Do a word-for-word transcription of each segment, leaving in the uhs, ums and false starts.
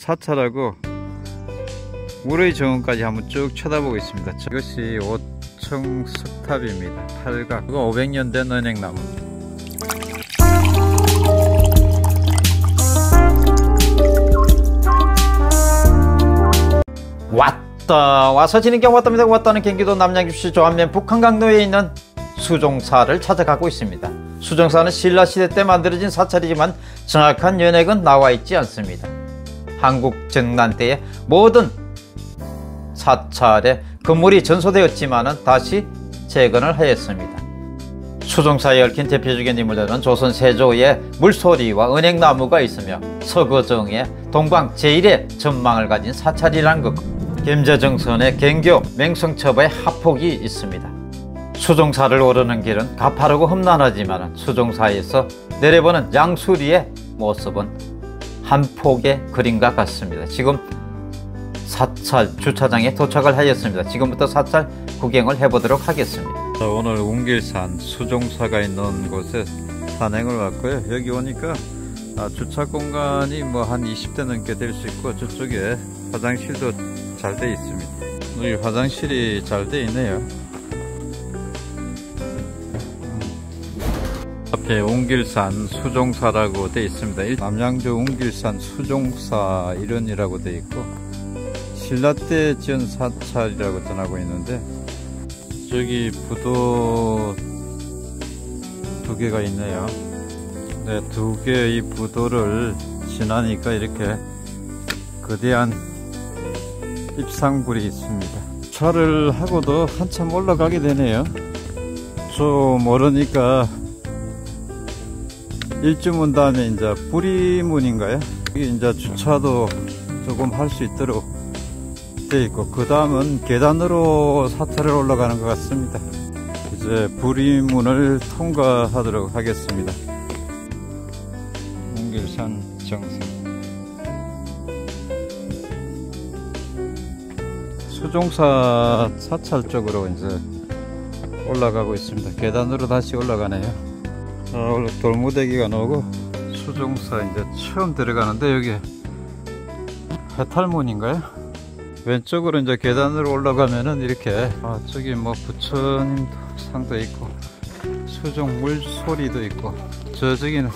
사찰하고 물의 정원까지 한번 쭉 쳐다보겠습니다. 이것이 오층 석탑입니다. 팔각. 이거 오백 년 된 은행나무. 왔다. 와서 지는 경 왔답니다. 왔다는 경기도 남양주시 조암면 북한 강도에 있는 수종사를 찾아가고 있습니다. 수종사는 신라시대 때 만들어진 사찰이지만 정확한 연액은 나와 있지 않습니다. 한국 전란 때의 모든 사찰에 건물이 전소되었지만 다시 재건을 하였습니다. 수종사에 얽힌 대표적인 인물들은 조선 세조의 물소리와 은행나무가 있으며 서거정의 동방 제일의 전망을 가진 사찰이란 것, 겸재정선의 갱교, 맹성첩의 하폭이 있습니다. 수종사를 오르는 길은 가파르고 험난하지만 수종사에서 내려보는 양수리의 모습은 한 폭의 그림과 같습니다. 지금 사찰 주차장에 도착을 하였습니다. 지금부터 사찰 구경을 해보도록 하겠습니다. 자, 오늘 운길산 수종사가 있는 곳에 산행을 왔고요. 여기 오니까 주차 공간이 뭐 한 이십 대 넘게 될 수 있고 저쪽에 화장실도 잘 돼 있습니다. 여기 화장실이 잘 돼 있네요. 앞에 운길산 수종사라고 되어 있습니다. 남양주 운길산 수종사 일원이라고 되어 있고 신라 때 지은 사찰이라고 전하고 있는데 저기 부도 두 개가 있네요. 네, 두 개의 부도를 지나니까 이렇게 거대한 입상굴이 있습니다. 차를 하고도 한참 올라가게 되네요. 좀 모르니까 일주문 다음에 이제 뿌리문인가요? 여기 이제 주차도 조금 할 수 있도록 되어 있고 그 다음은 계단으로 사찰을 올라가는 것 같습니다. 이제 뿌리문을 통과하도록 하겠습니다. 운길산 정상 수종사 사찰 쪽으로 이제 올라가고 있습니다. 계단으로 다시 올라가네요. 어, 돌무대기가 나오고 수종사 이제 처음 들어가는데 여기 해탈문인가요? 왼쪽으로 이제 계단으로 올라가면은 이렇게 아, 저기 뭐 부처님 상도 있고 수종 물소리도 있고 저쪽에는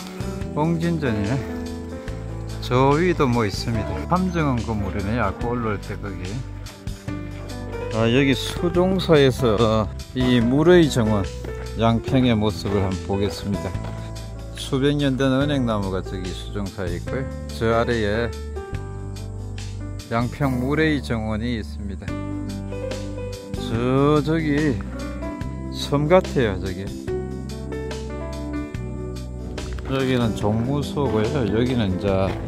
옹진전이네. 저 위도 뭐 있습니다. 삼정원 건물이네. 아까 올라올 때 거기. 아, 여기 수종사에서 이 물의 정원 양평의 모습을 한번 보겠습니다. 수백 년 된 은행나무가 저기 수종사에 있고요. 저 아래에 양평 물의 정원이 있습니다. 저 저기 섬 같아요. 저기 여기는 종무소고요. 여기는 이제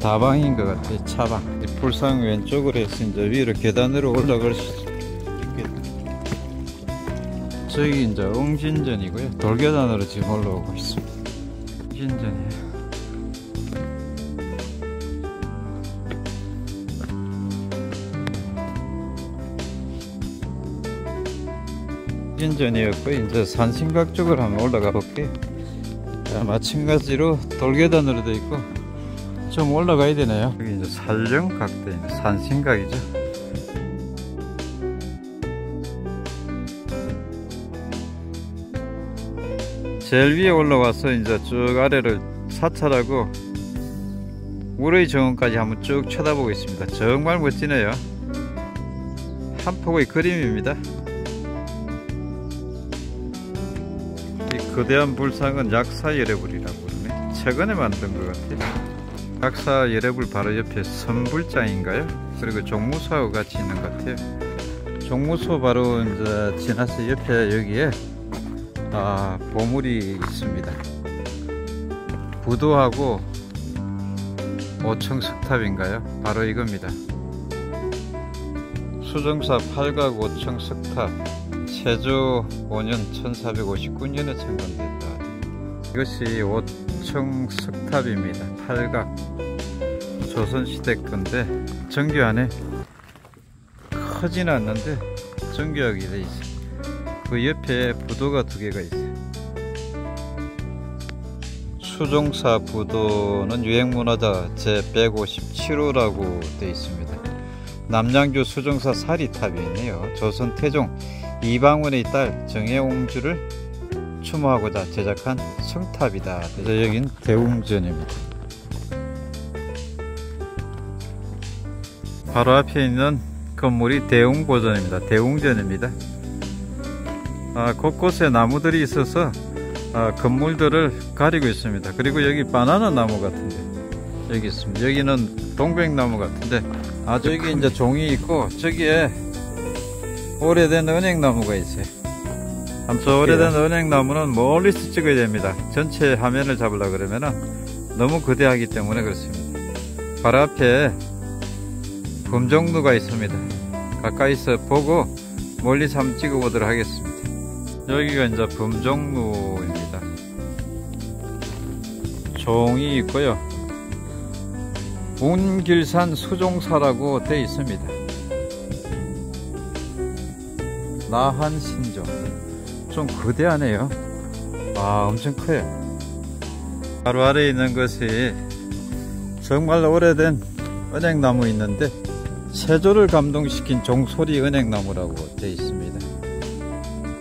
다방인 것 같아요. 차방. 불상 왼쪽으로 해서 이제 위로 계단으로 올라갈 수 있어요. 저기 이제 옹진전이고요. 돌계단으로 지금 올라오고 있습니다. 옹진전이에요. 옹진전이었고 이제 산신각 쪽으로 한번 올라가 볼게요. 자, 마찬가지로 돌계단으로 돼 있고 좀 올라가야 되네요. 여기 이제 산령각 돼 있는 산신각이죠. 제일 위에 올라와서 이제 쭉 아래를 사찰하고 물의 정원까지 한번 쭉 쳐다보겠습니다. 정말 멋지네요. 한 폭의 그림입니다. 이 거대한 불상은 약사여래불이라고 그러네. 최근에 만든 것 같아요. 약사여래불 바로 옆에 선불장인가요? 그리고 종무소하고 같이 있는 것 같아요. 종무소 바로 이제 지나서 옆에 여기에 아, 보물이 있습니다. 부도하고 오층 석탑인가요? 바로 이겁니다. 수종사 팔각 오층 석탑 세조 오 년 천사백오십구 년에 창건됐다. 이것이 오층 석탑입니다. 팔각 조선시대 건데 정교하네. 크진 않는데 정교하게 돼 있어요. 그 옆에 부도가 두 개가 있어요. 수종사 부도는 유형문화재 제백오십칠 호라고 되어 있습니다. 남양주 수종사 사리탑이 있네요. 조선 태종 이방원의 딸 정혜옹주를 추모하고자 제작한 성탑이다. 그래서 여긴 대웅전입니다. 바로 앞에 있는 건물이 대웅고전입니다. 대웅전입니다. 아, 곳곳에 나무들이 있어서 아, 건물들을 가리고 있습니다. 그리고 여기 바나나 나무 같은데 여기 있습니다. 여기는 동백나무 같은데 아주 여기 큽니다. 이제 종이 있고 저기에 오래된 은행나무가 있어요. 아무튼 오래된 은행나무는 멀리서 찍어야 됩니다. 전체 화면을 잡으려 그러면은 너무 거대하기 때문에 그렇습니다. 바로 앞에 범종루가 있습니다. 가까이서 보고 멀리서 한번 찍어보도록 하겠습니다. 여기가 이제 범종루입니다. 종이 있고요. 운길산 수종사라고 되어 있습니다. 나한신종. 좀 거대하네요. 아, 엄청 커요. 바로 아래에 있는 것이 정말 오래된 은행나무 있는데 세조를 감동시킨 종소리 은행나무라고 되어 있습니다.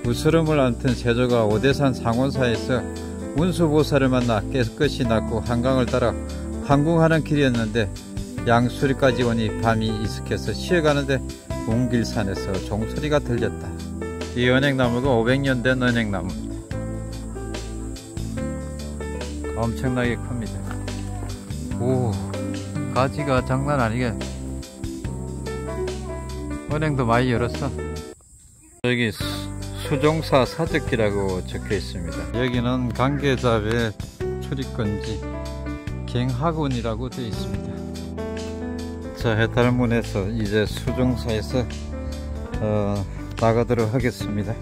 우스름을 안튼 세조가 오대산 상원사에서 운수보사를 만나 깨끗이 났고 한강을 따라 항궁하는 길이었는데 양수리까지 오니 밤이 이슥해서 쉬어가는데 운길산에서 종소리가 들렸다. 이 은행나무가 오백 년 된 은행나무입니다. 엄청나게 큽니다. 오, 가지가 장난 아니게 은행도 많이 열었어. 여기 수종사 사적지라고 적혀 있습니다. 여기는 관계자의 출입금지 갱학원이라고 되어 있습니다. 자, 해탈문에서 이제 수종사에서 어, 나가도록 하겠습니다.